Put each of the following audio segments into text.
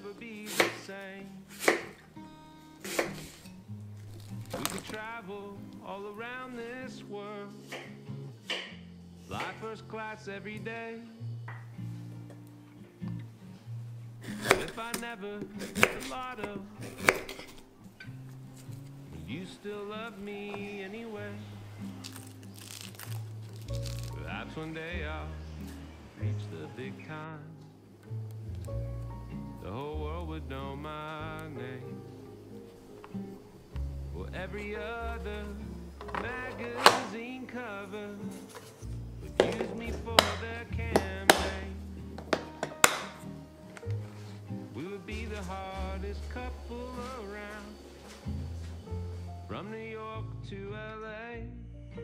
never be the same. We could travel all around this world, fly first class every day. But if I never hit the lotto, you still love me anyway. Perhaps one day I'll reach the big time, the whole world would know my name. Well, every other magazine cover would use me for their campaign. We would be the hardest couple around, from New York to LA.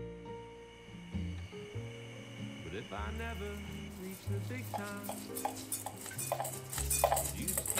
But if I never reach the big time, you